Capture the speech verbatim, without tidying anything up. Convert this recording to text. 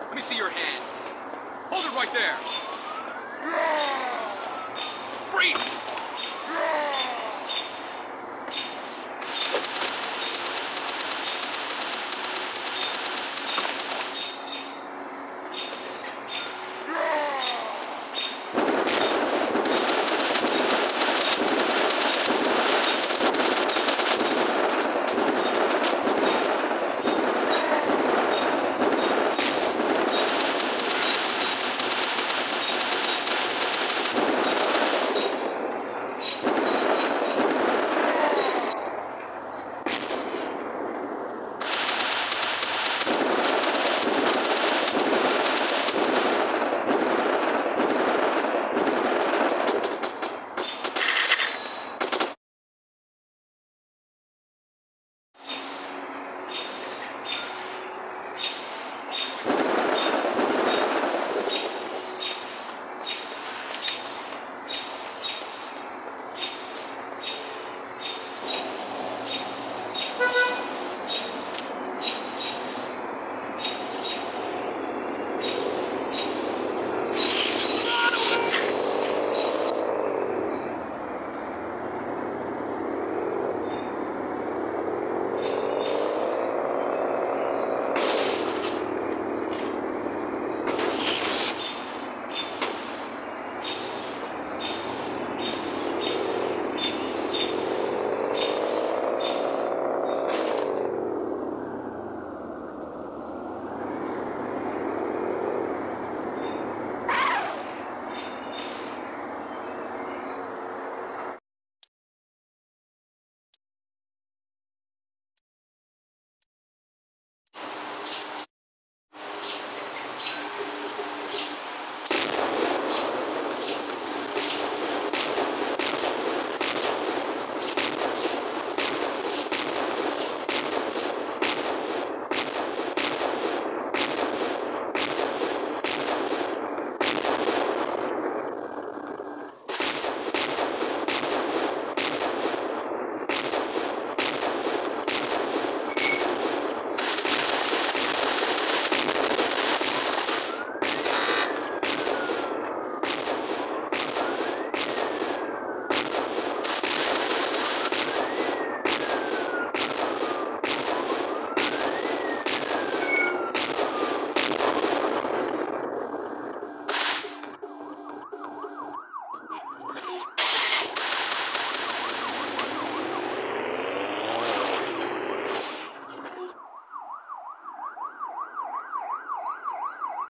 Let me see your hands. Hold it right there. Breathe.